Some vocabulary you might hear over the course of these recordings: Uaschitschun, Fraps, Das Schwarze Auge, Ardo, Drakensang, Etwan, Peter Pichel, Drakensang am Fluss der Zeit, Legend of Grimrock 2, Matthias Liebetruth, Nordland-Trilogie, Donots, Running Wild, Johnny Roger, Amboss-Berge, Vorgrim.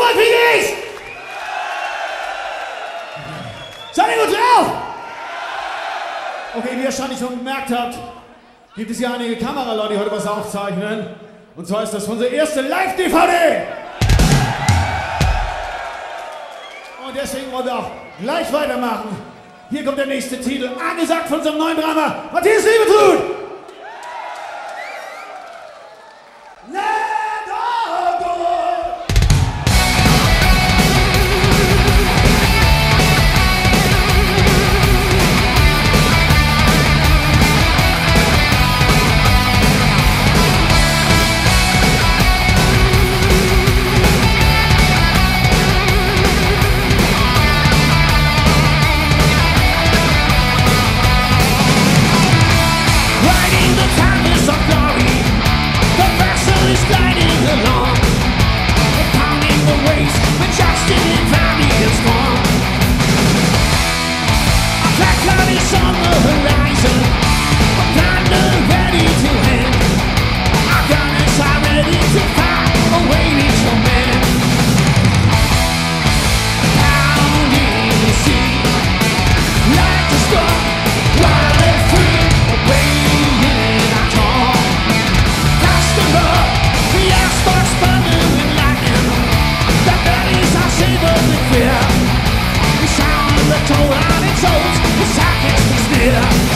Come on, PDs! Seid ihr gut drauf? Okay, wie ihr wahrscheinlich schon gemerkt habt, gibt es hier einige Kameraleute, die heute was aufzeichnen. Und zwar ist das unsere erste Live-DVD! Und deswegen wollen wir auch gleich weitermachen. Hier kommt der nächste Titel, angesagt von unserem neuen Drama, Matthias Liebetruth! The sound of the toll on its oats, the sockets was near.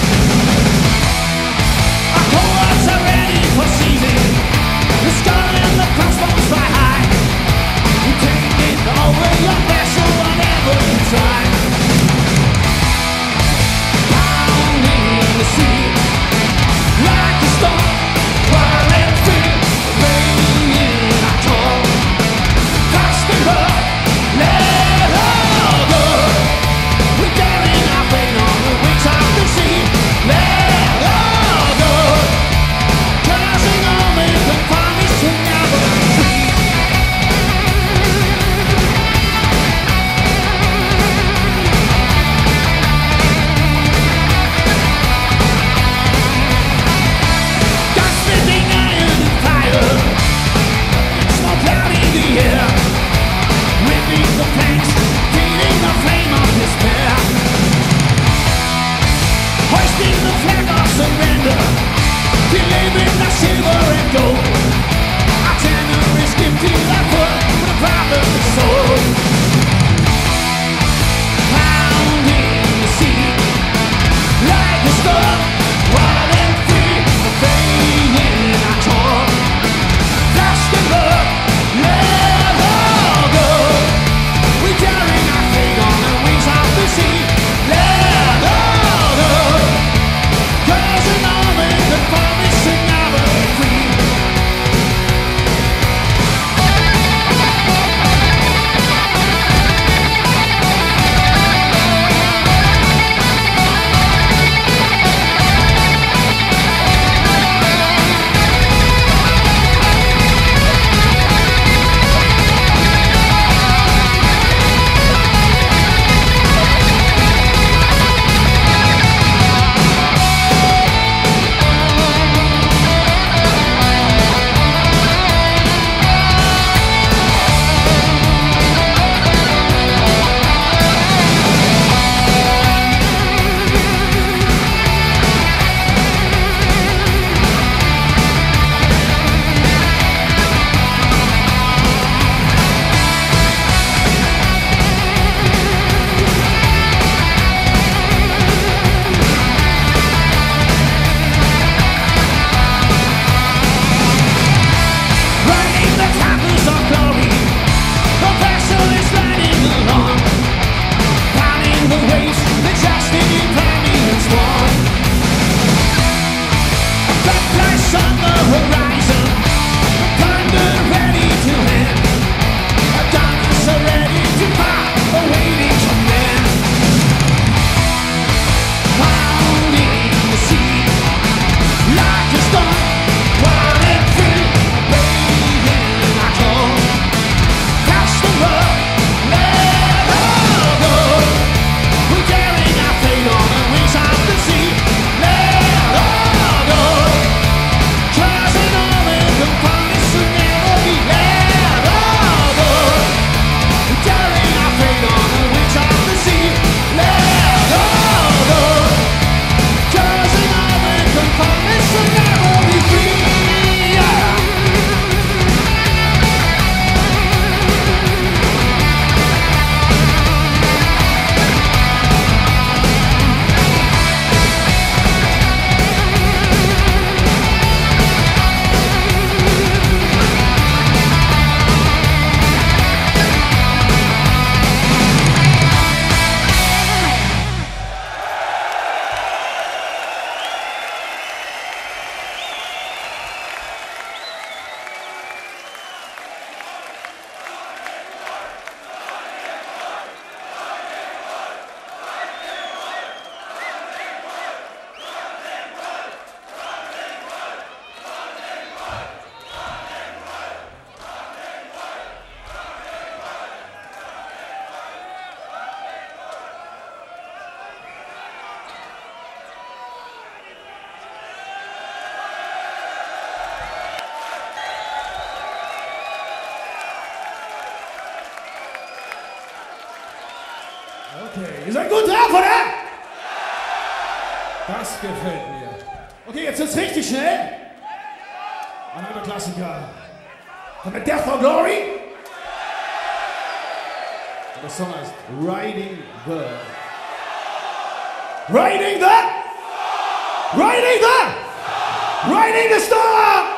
Okay, ihr seid gut drauf, oder? Das gefällt mir. Okay, jetzt wird's richtig schnell. Ein guter Klassiker. Von der Death for Glory. Und der Song heißt Riding the... Riding the... Riding the... Riding the Storm.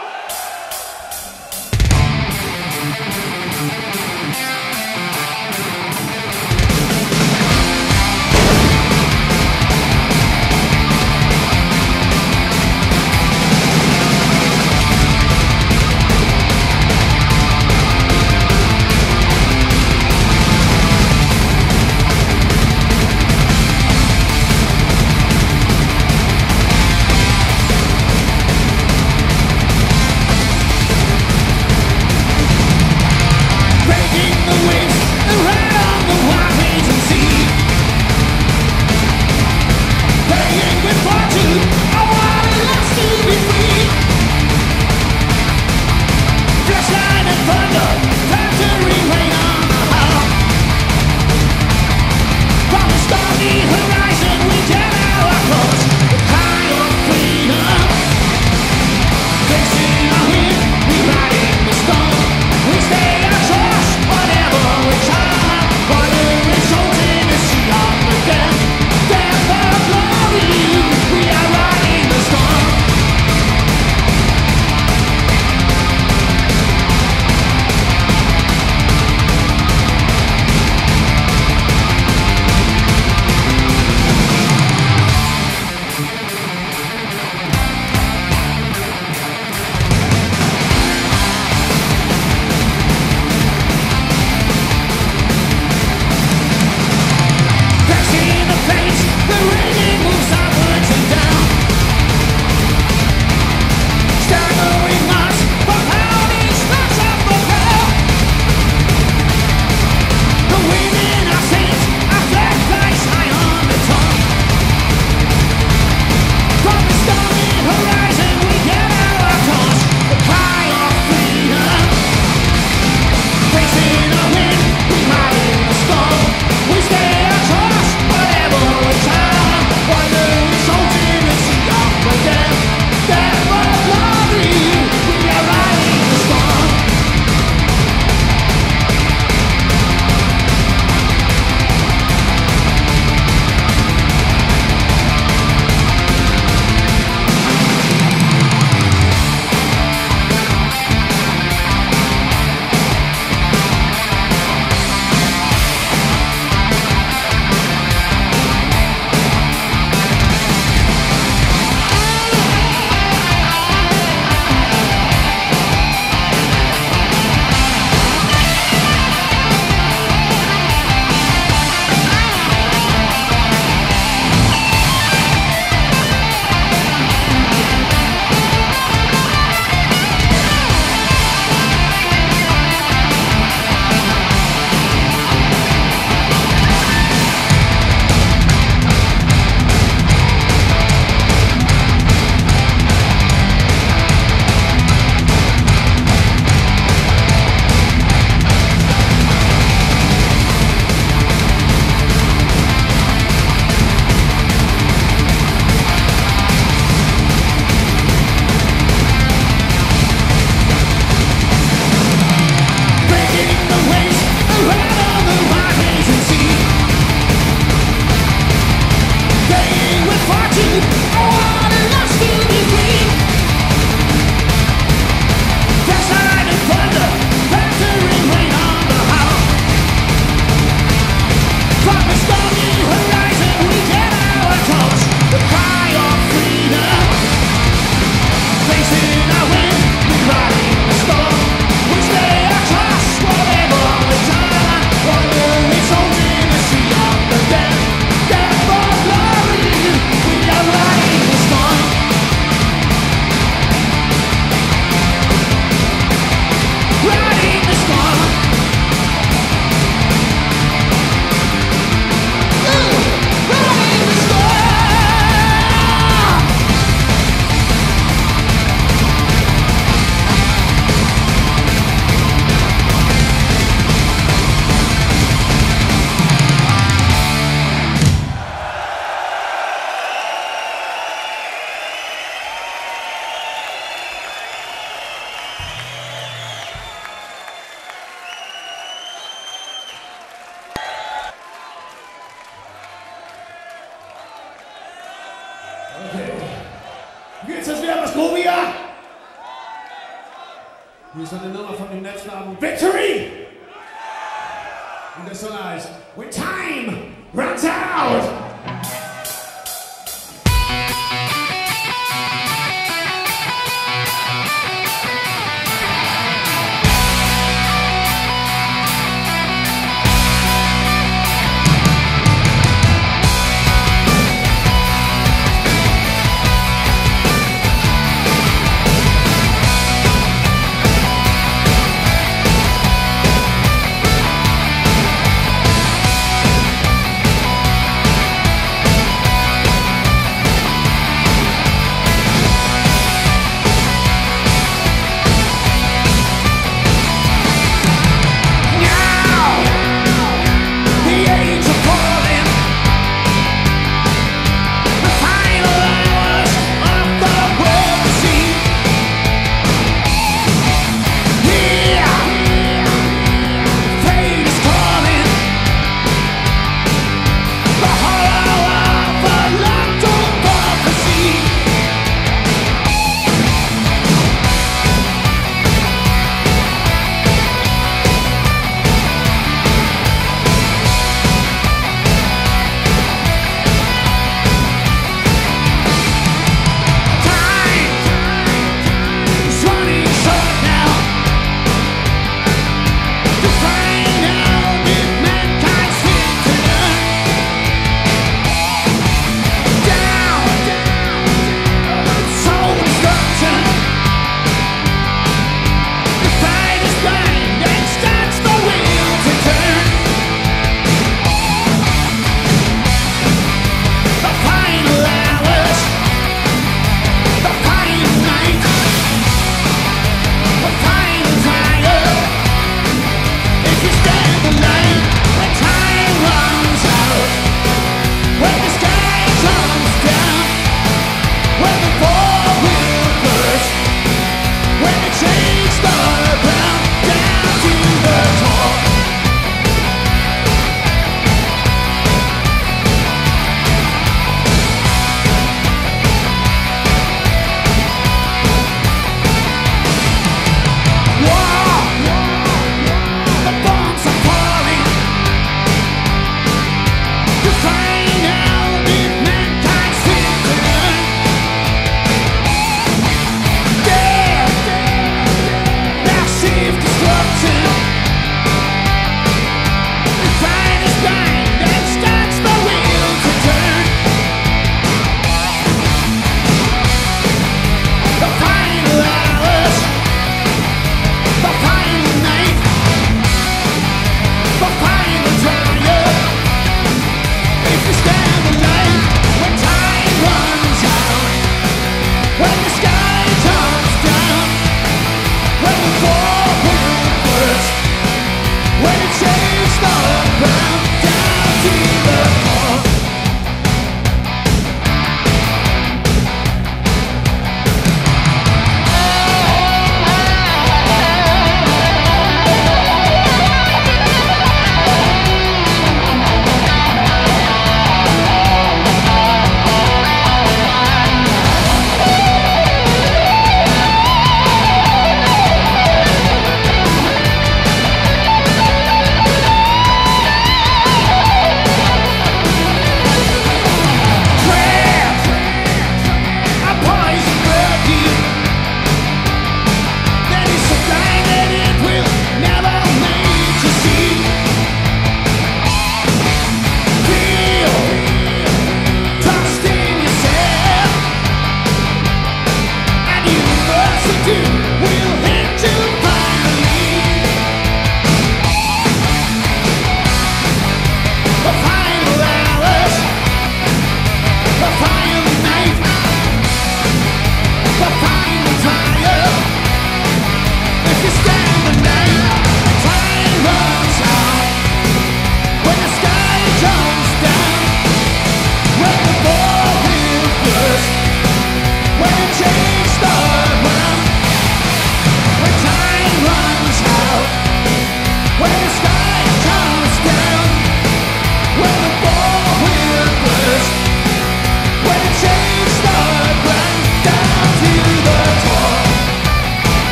ist eine Nummer von dem letzten Album Victory! Und das so heißt, When Time Runs Out!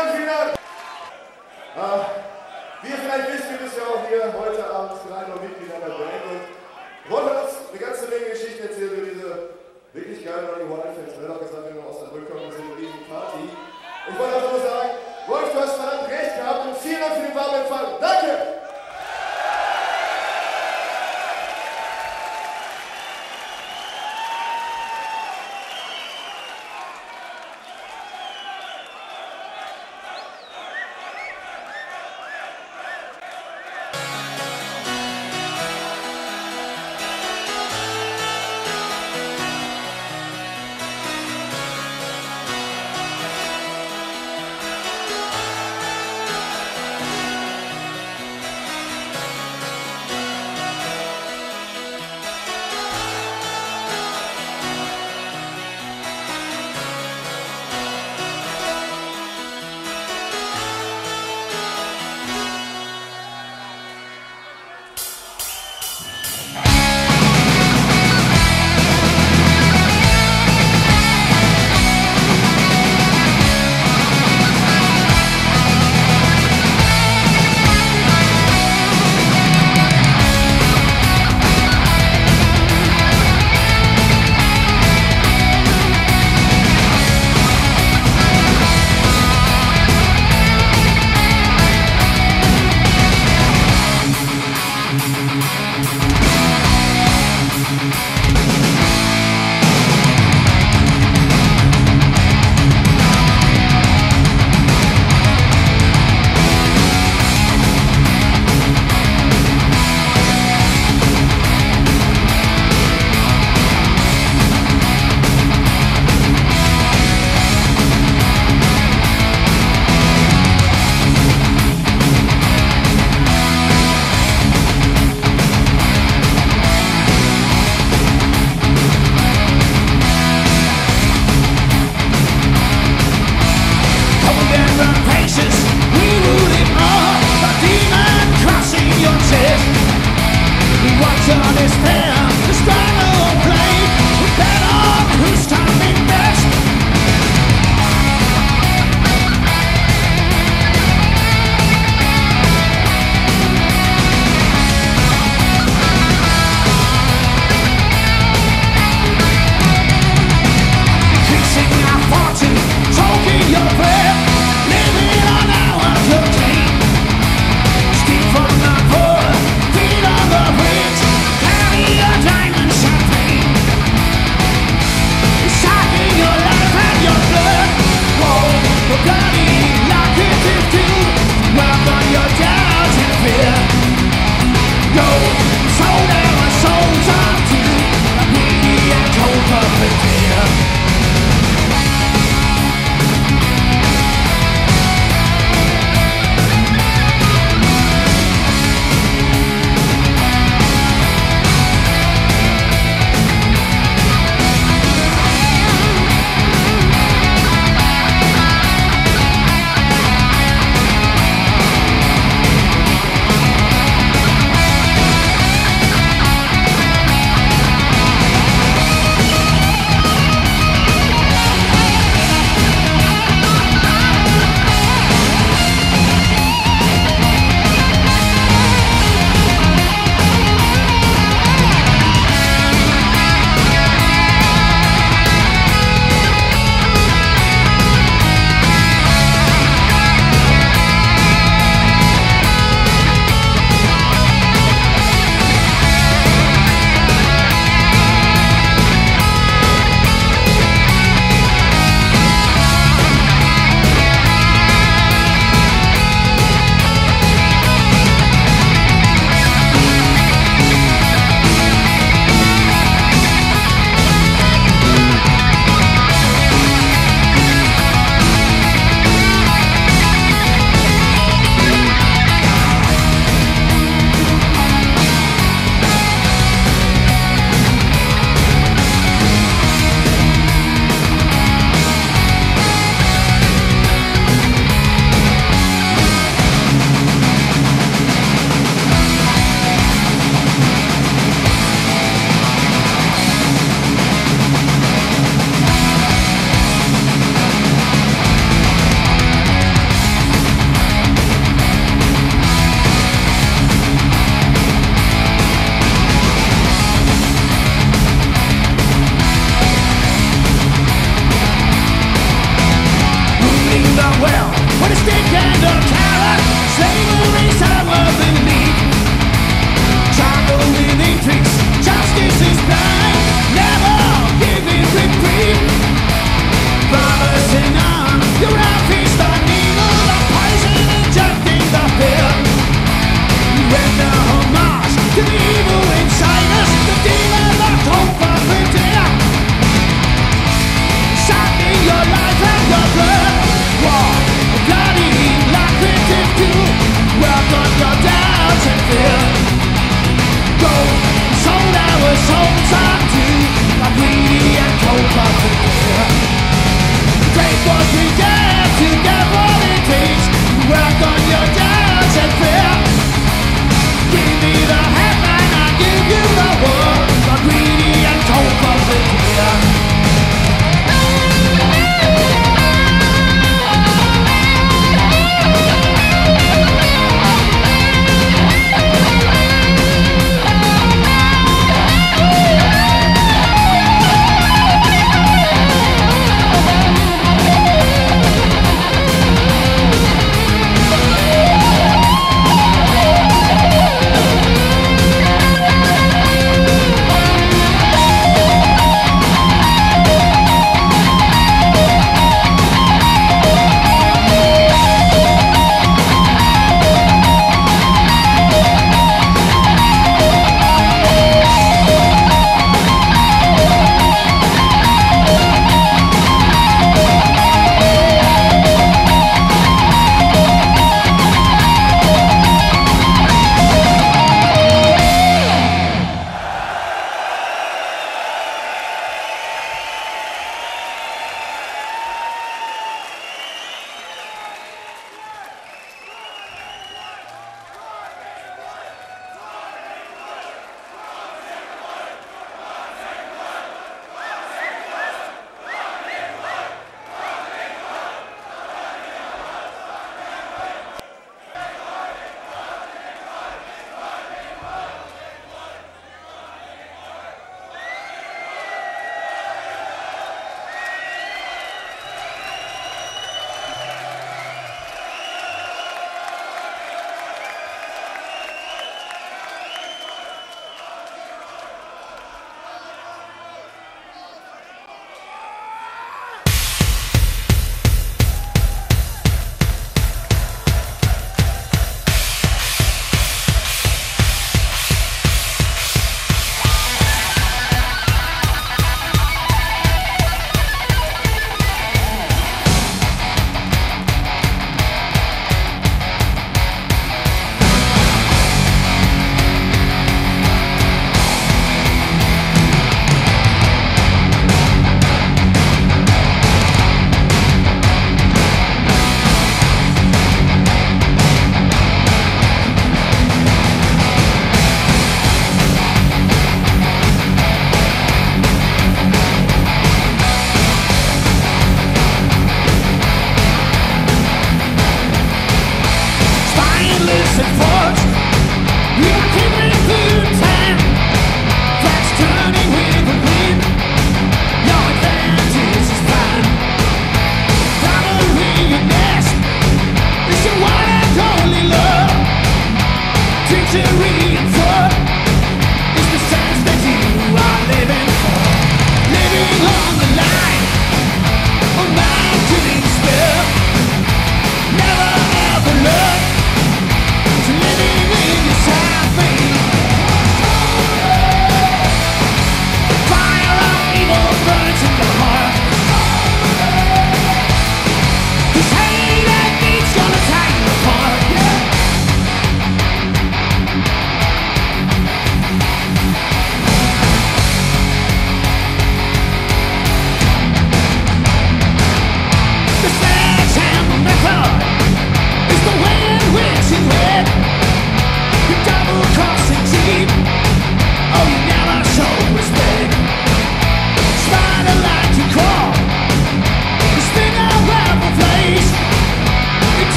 Vielen, vielen Dank. Wie ihr vielleicht wisst, gibt es ja auch hier heute Abend drei neue Mitglieder der Band. Wollen wir uns eine ganze Menge Geschichten erzählen über diese wirklich geile Running Wild-Fans. Ich habe gesagt, wenn wir aus der Brücke kommen, das ist eine riesen Party. Ich wollte auch nur sagen, Wolf, du hast verdammt recht gehabt und vielen Dank für den warmen Empfang. Danke! Yeah!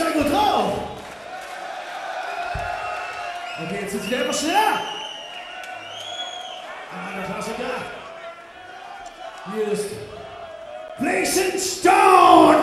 ich ja gut drauf. Okay, jetzt sind sie wieder immer schneller. Ah, das war's schon da. Hier ist Blazing Stone.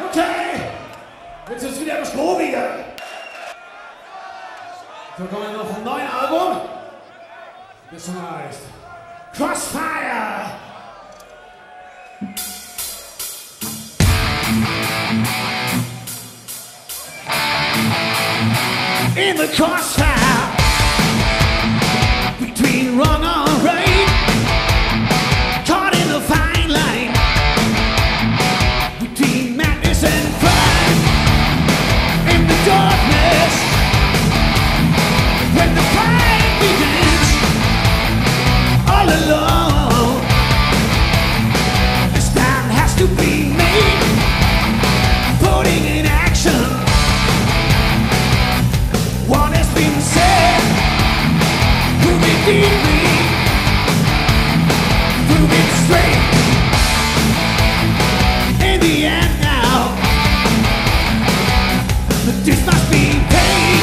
Okay, jetzt ist es wieder etwas grobiger. So kommen wir noch vom neuen Album. Das heißt Crossfire. In the crossfire between wrong and right, caught in the fine line between madness and fun. In the darkness when the fight begins, all alone a stand has to be made, putting in action. Deeply, move it straight. In the end now, the dues must be paid.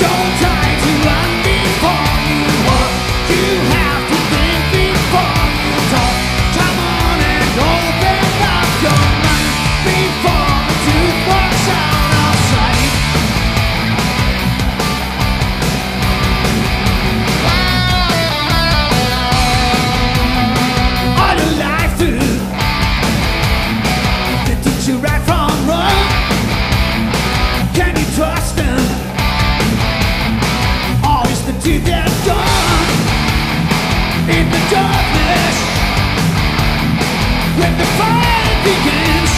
Don't try to run before you walk. You have to think before you talk. Come on and open up your mind before the truth walks out of sight. To their dawn, in the darkness when the fire begins,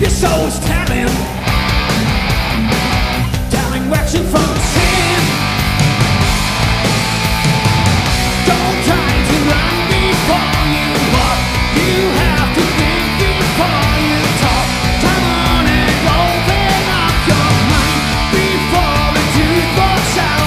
your soul is telling action from sin. Don't try to run before you walk. You have to think before you talk. Come on and open up your mind before the truth walks out.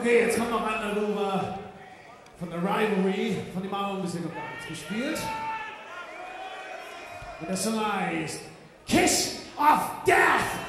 Okay, jetzt haben wir Randalova von der Rivalry, von dem haben wir ein bisschen gespielt. Und das Song heißt Kiss of Death!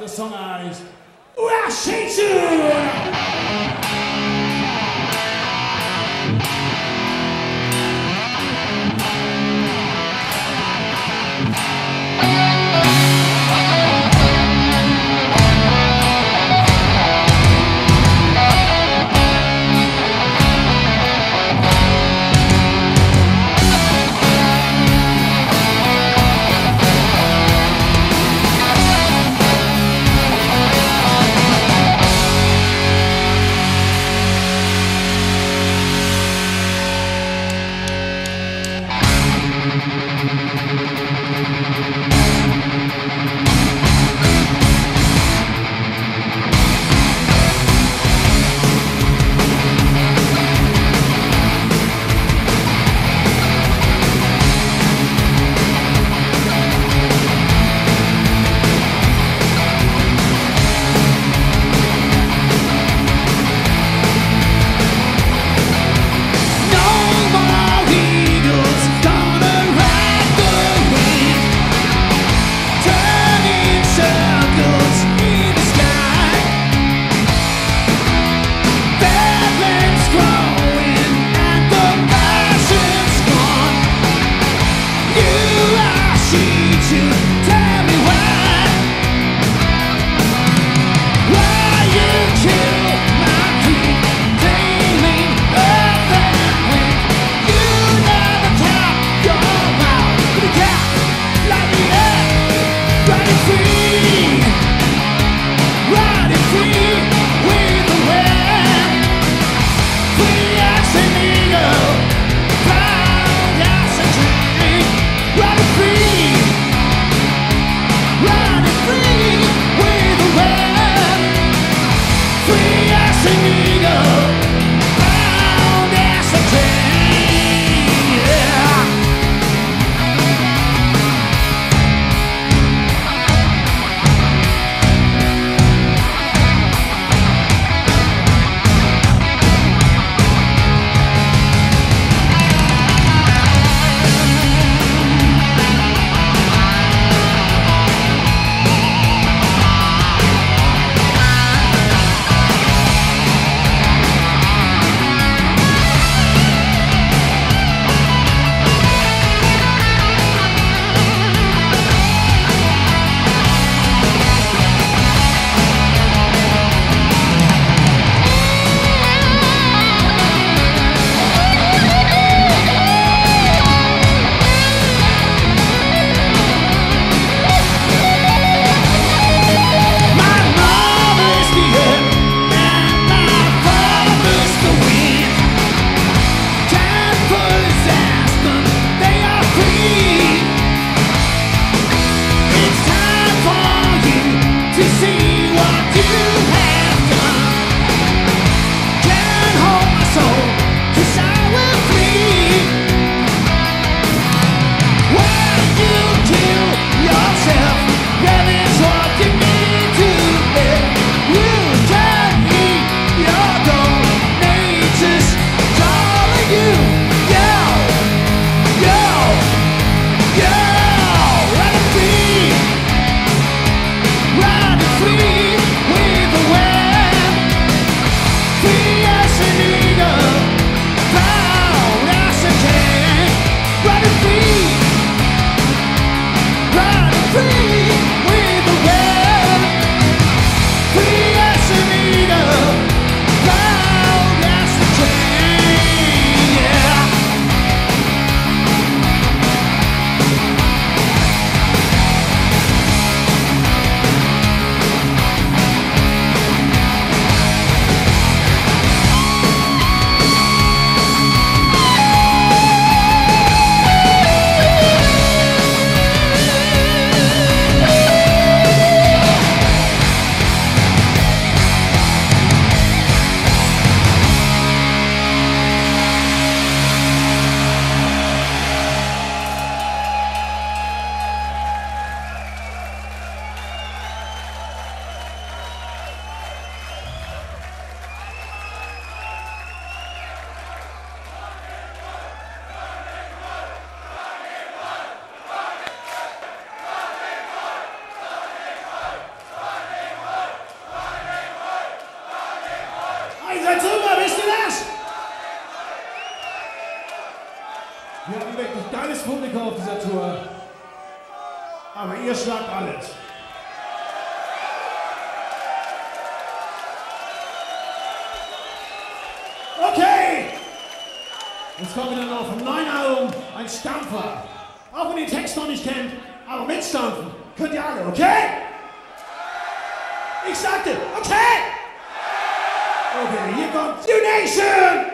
The song is Uaschitschun! geiles Publikum auf dieser Tour. Aber ihr schlagt alles. Okay! Jetzt kommen wir dann auf dem neuen Album, ein Stampfer. Auch wenn ihr den Text noch nicht kennt, aber mitstampfen könnt ihr alle, okay? Ich sagte, okay! Okay, hier kommt New Nation!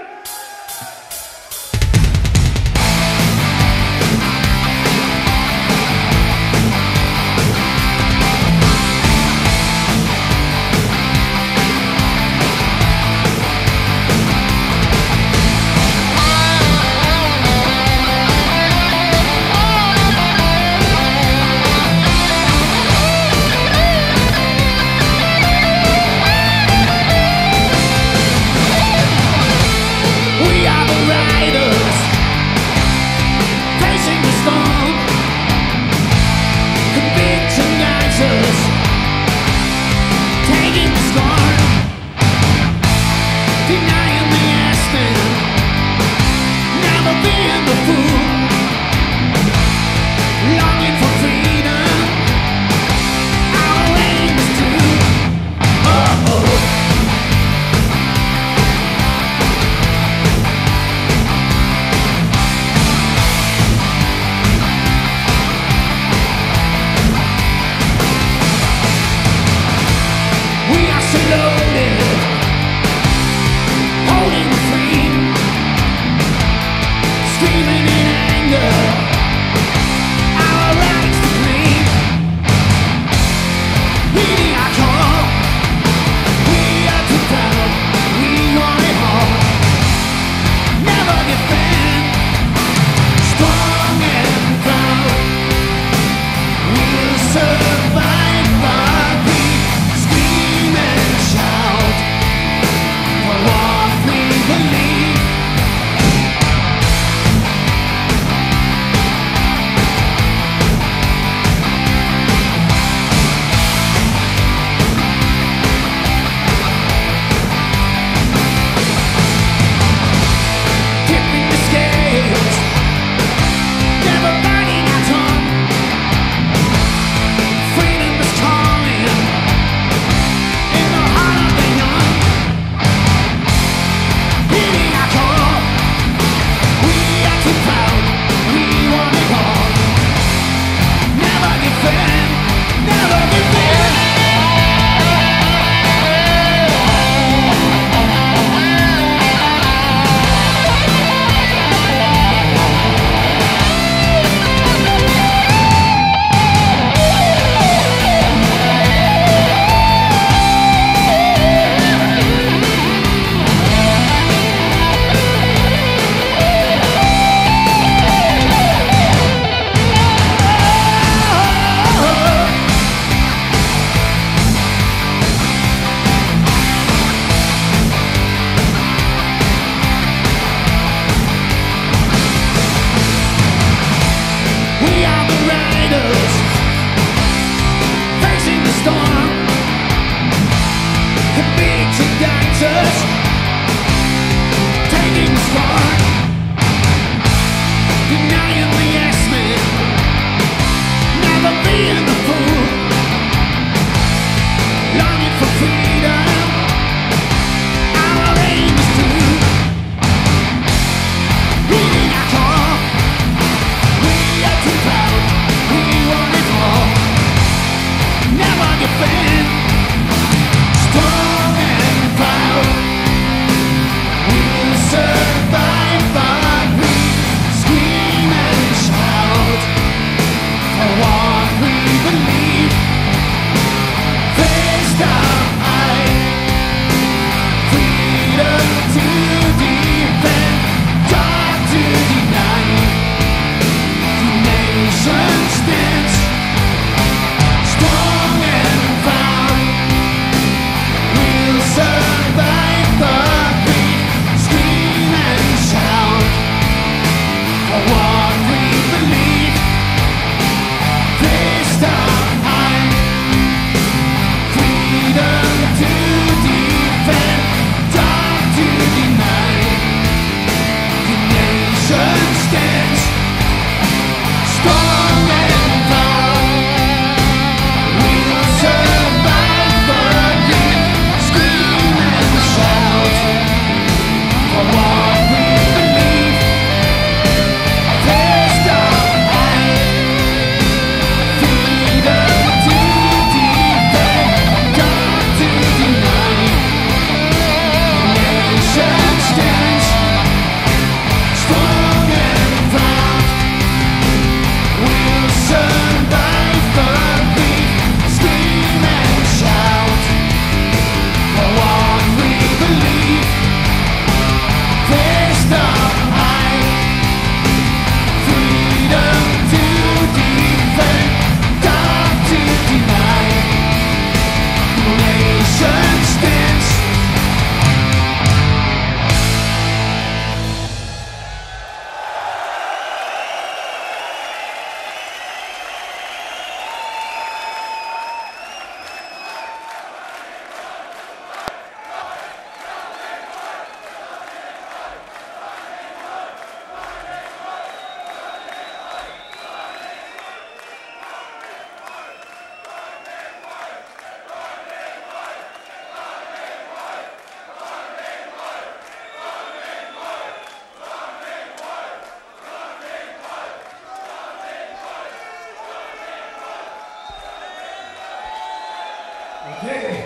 Okay.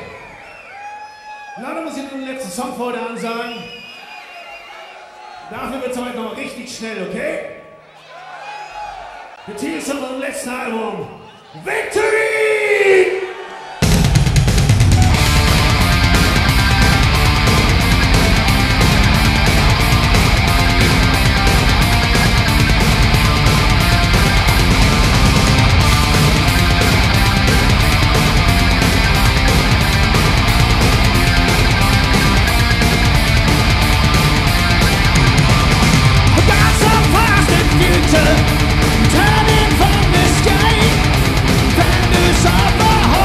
Leider muss ich den letzten Song vor der Ansage. Dafür wird es heute noch richtig schnell, okay? Wir ziehen es unserem letzten Album. Victory! Turning from the sky, vendors of the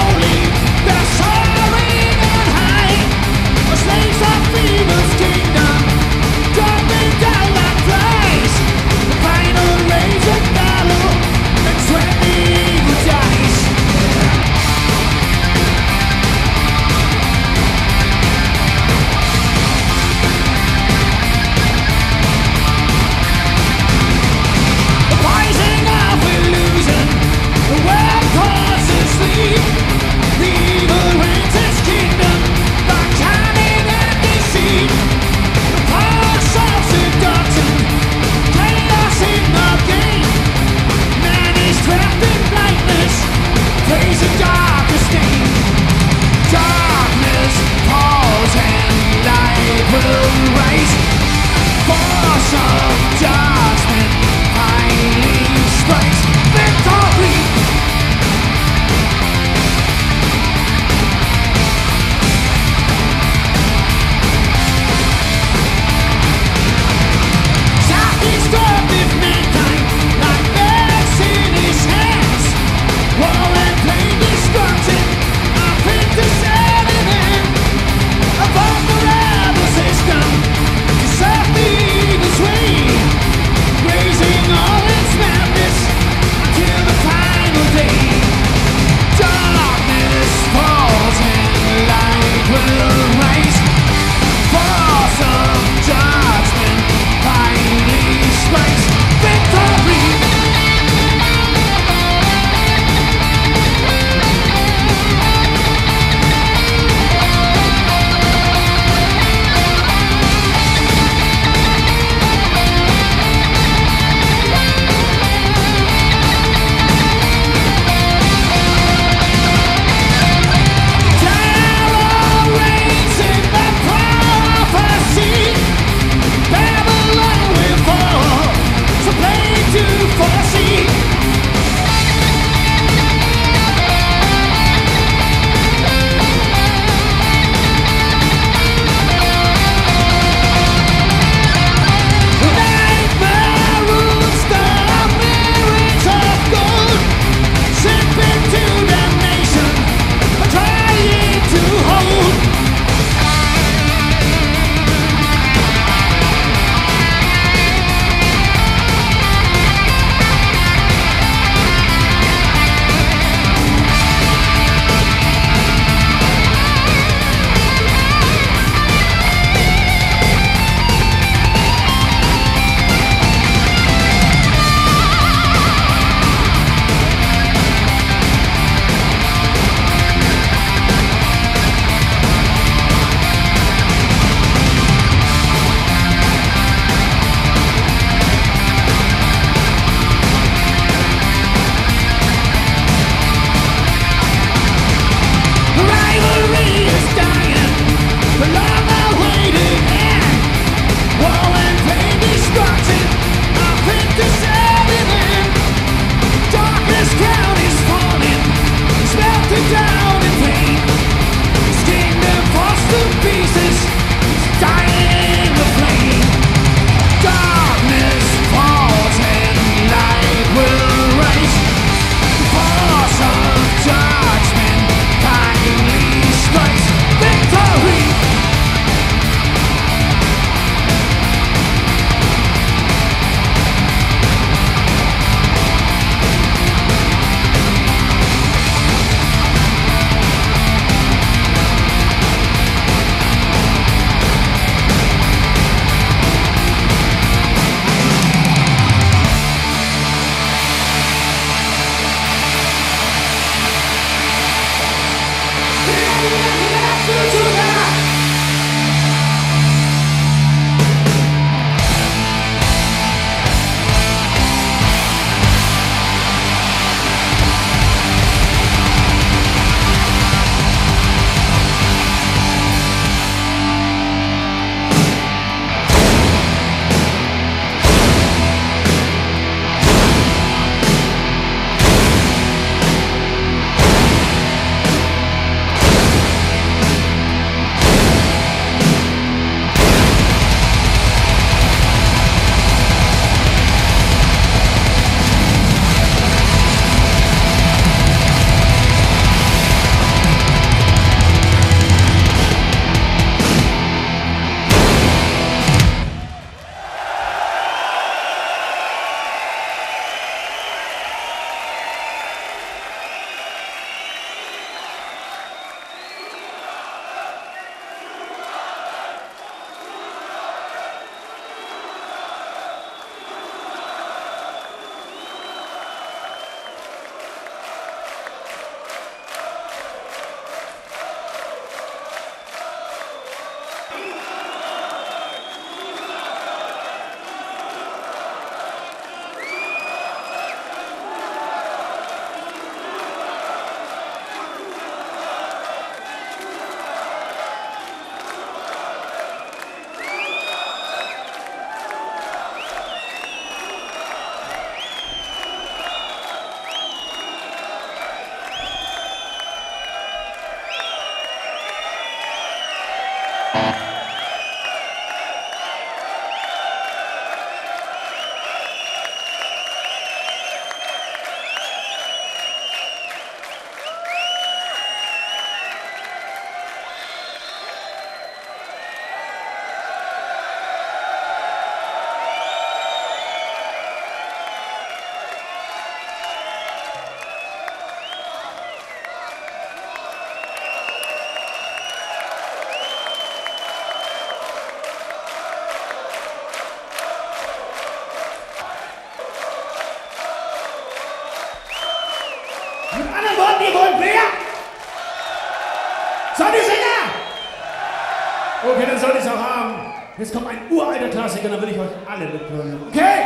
Okay, dann soll ich es auch haben. Jetzt kommt ein uralter Klassiker, dann will ich euch alle mitbringen. Okay?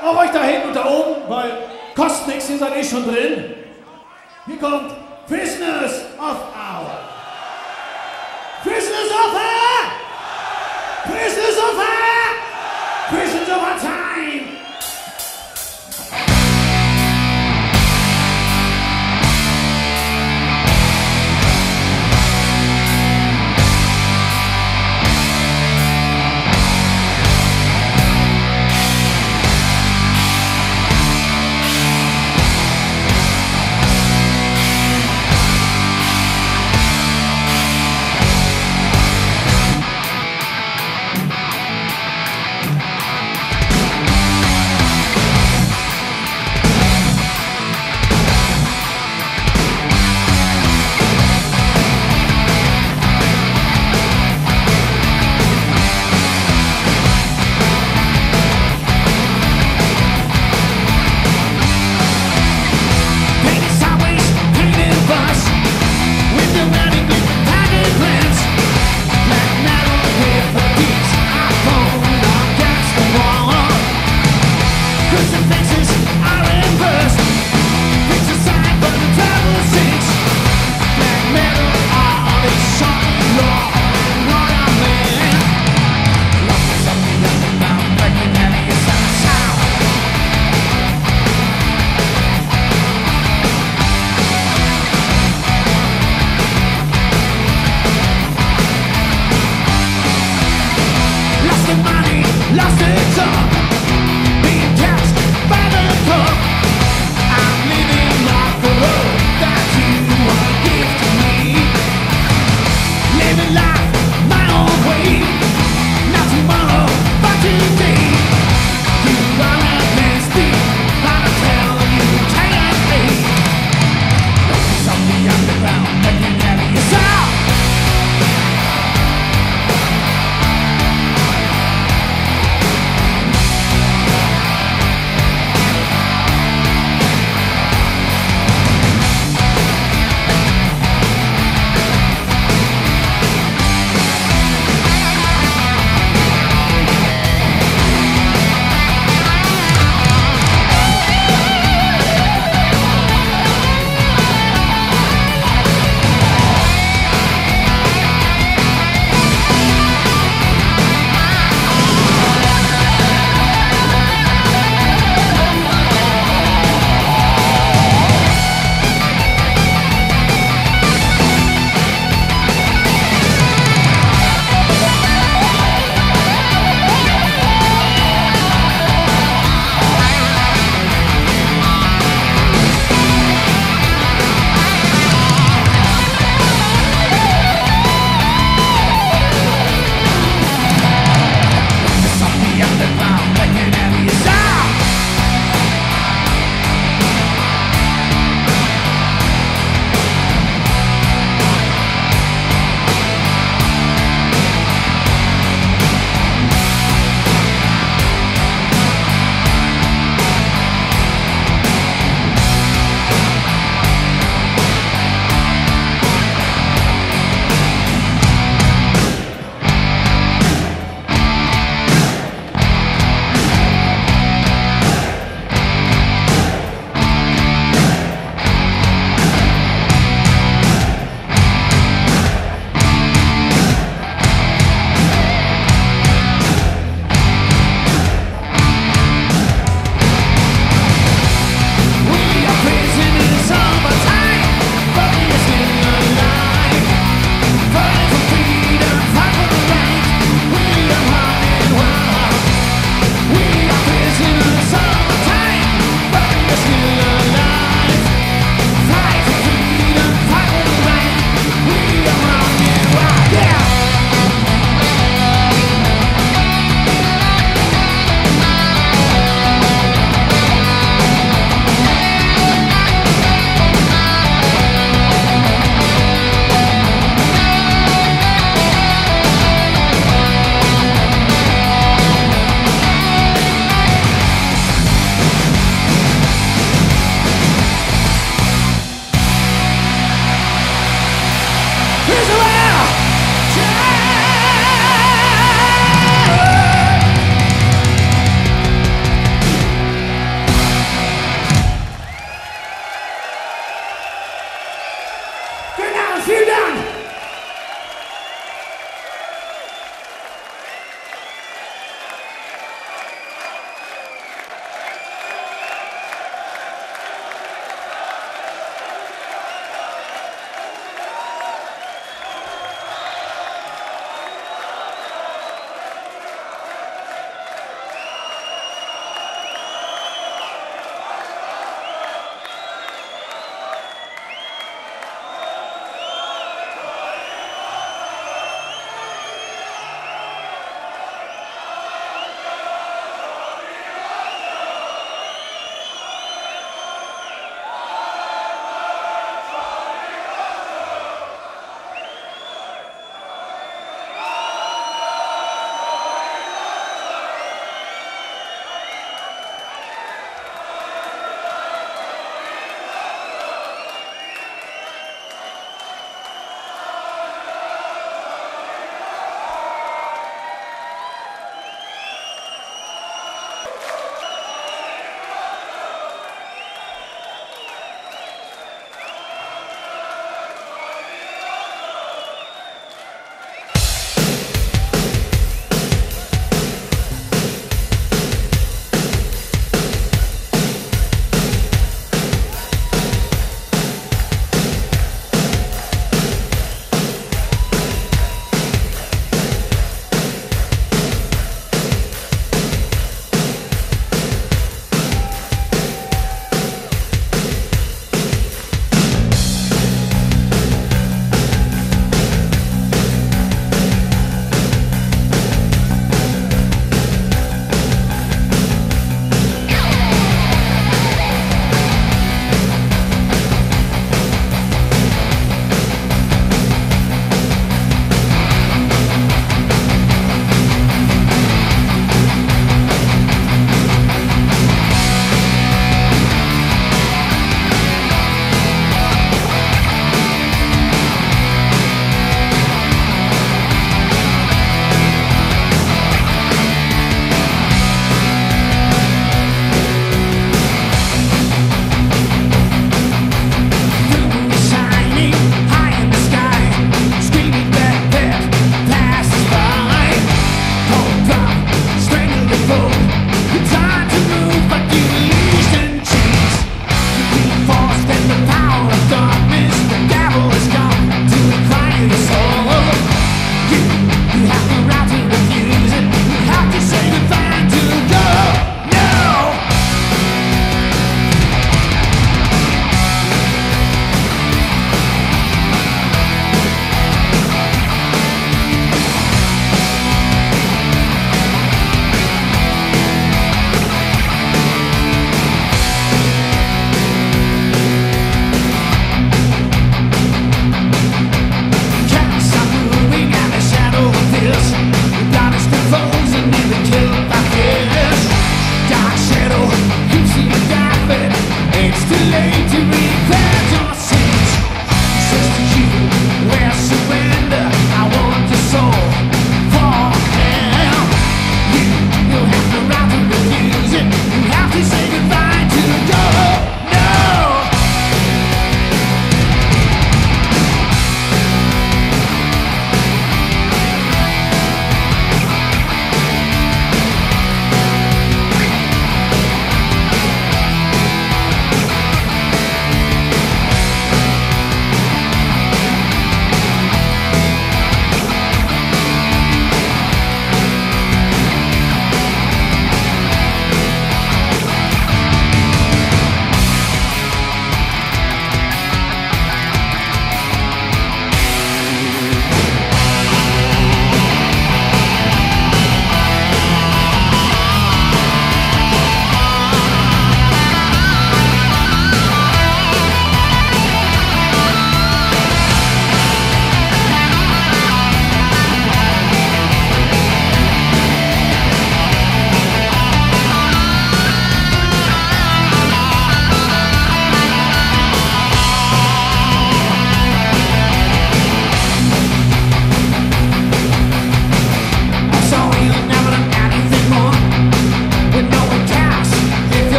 Auch euch da hinten und da oben, weil kostet nichts, ihr seid eh schon drin. Hier kommt Business of Hour. Business of Hour! Business of Hour! Business of Hour Time!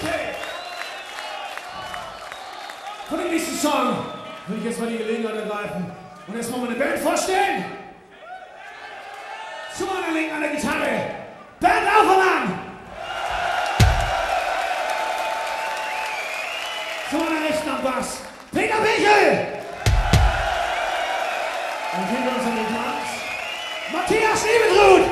Okay. Für den nächsten Song will ich jetzt mal die Gelegenheit ergreifen und erstmal meine Band vorstellen. Zu meiner Linken an der Gitarre. Band auf und an. Zu meiner Rechten am Bass. Peter Pichel. Und hinter uns am Platz Matthias Liebetruth.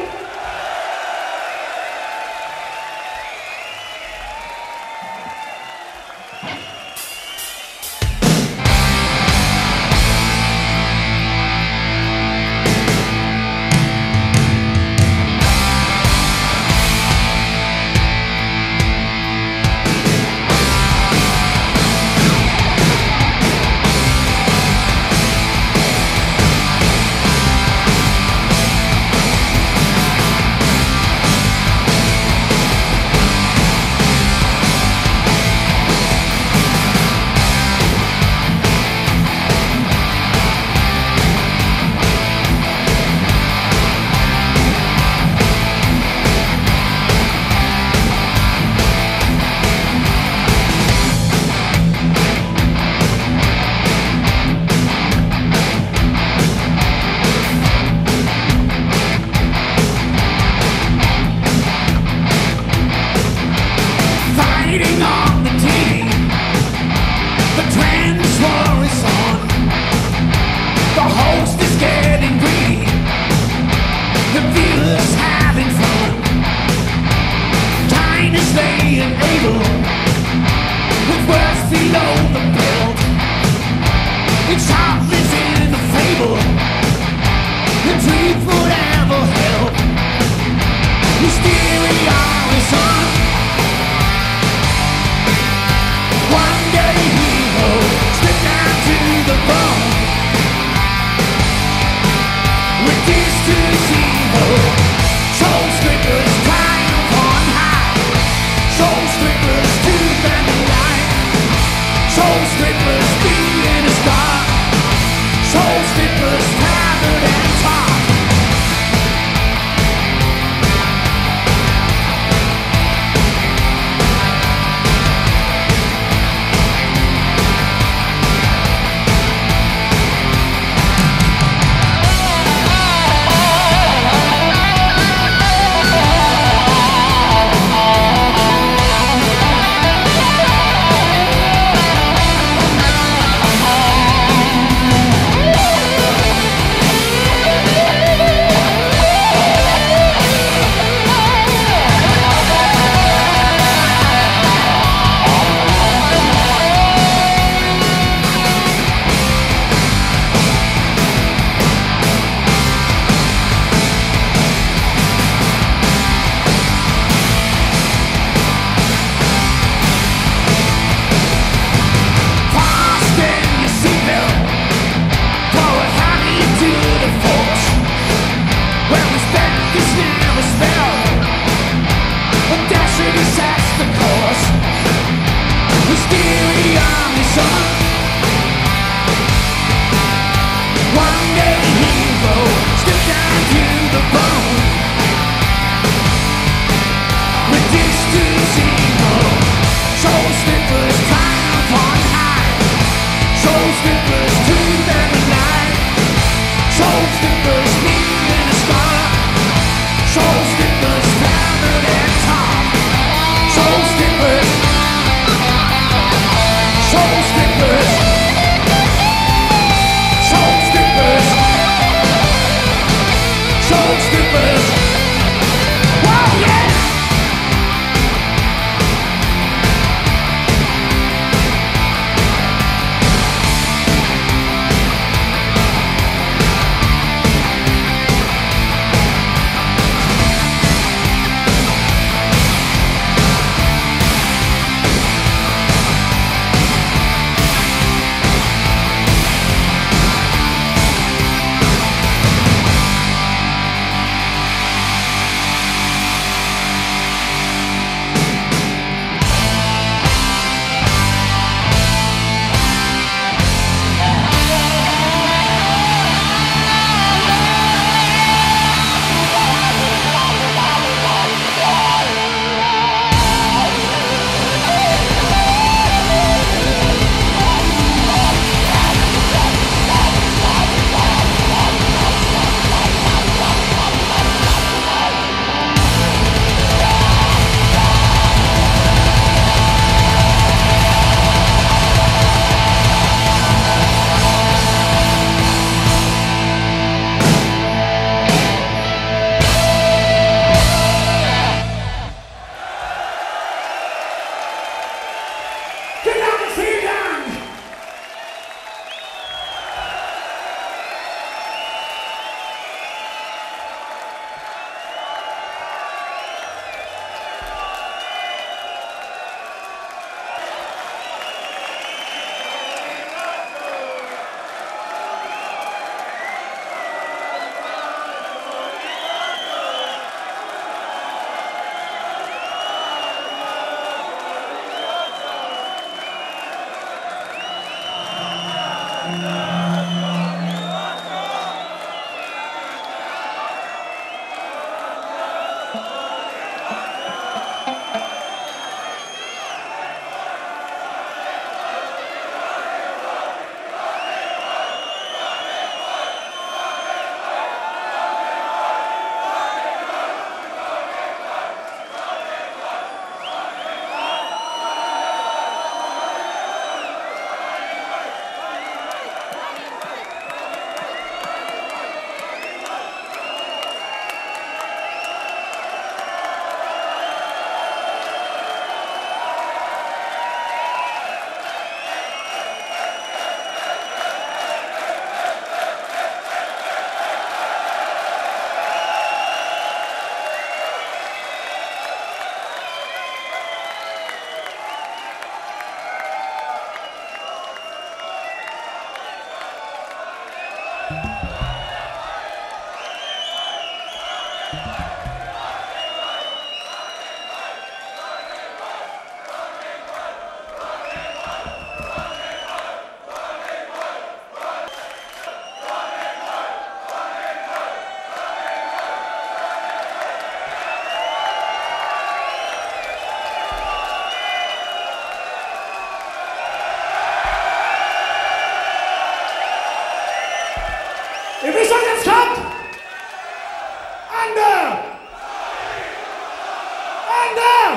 Mann da!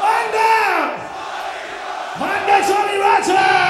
Mann da! Mann der Johnny Roger!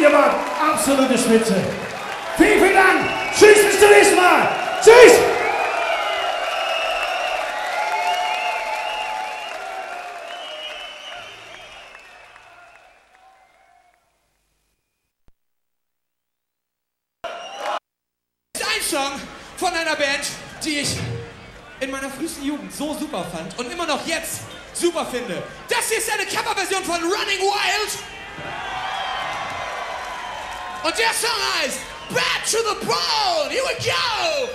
Ihr wart absolute Spitze. Vielen, vielen Dank. Tschüss, bis zum nächsten Mal. Tschüss. Ein Song von einer Band, die ich in meiner frühesten Jugend so super fand und immer noch jetzt super finde. Das hier ist eine Coverversion von Running Wild. Und der Song heißt Back to the Bone. Here we go!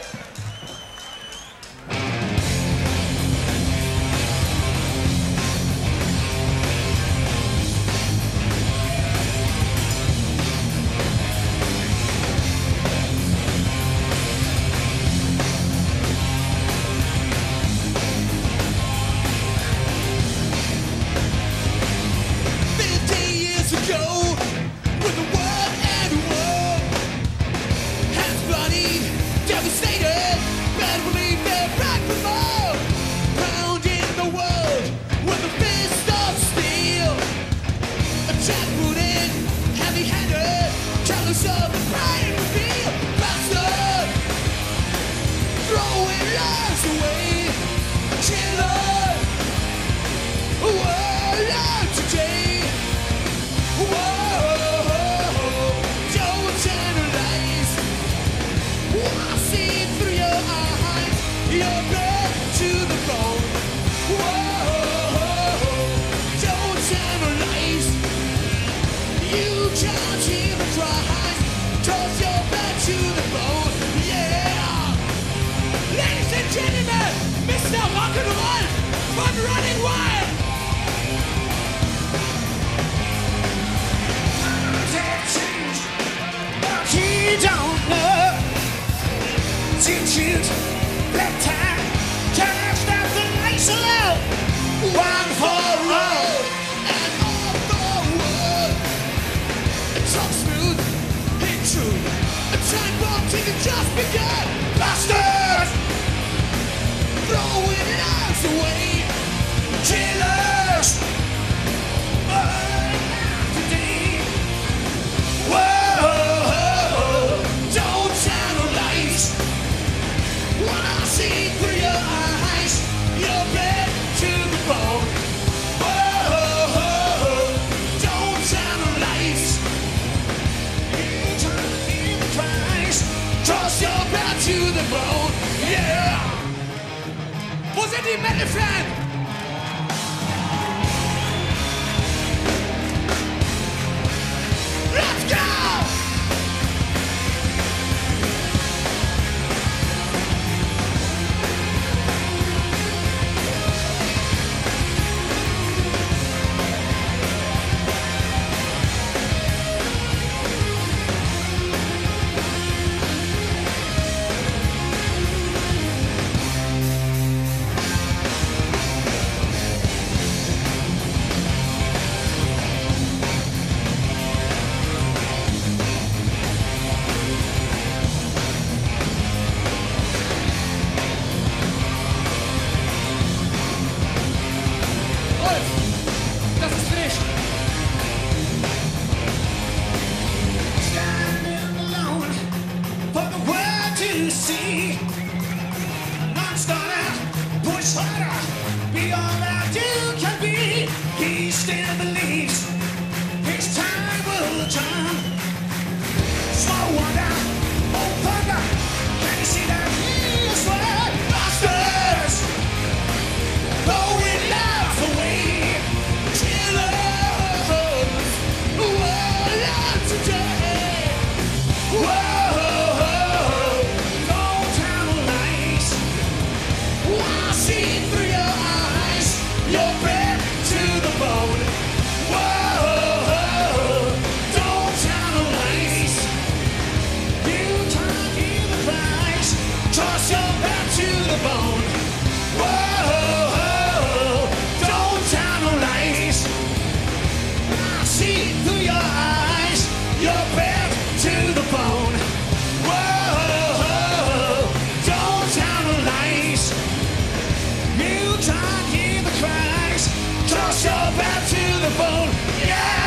Back to the bone, yeah!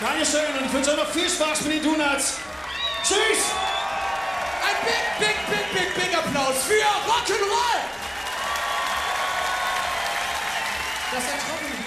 Dankeschön und ich wünsche euch noch viel Spaß mit den Donuts. Tschüss! Ein big Applaus für Rock'n'Roll! Das ist ein Trommel.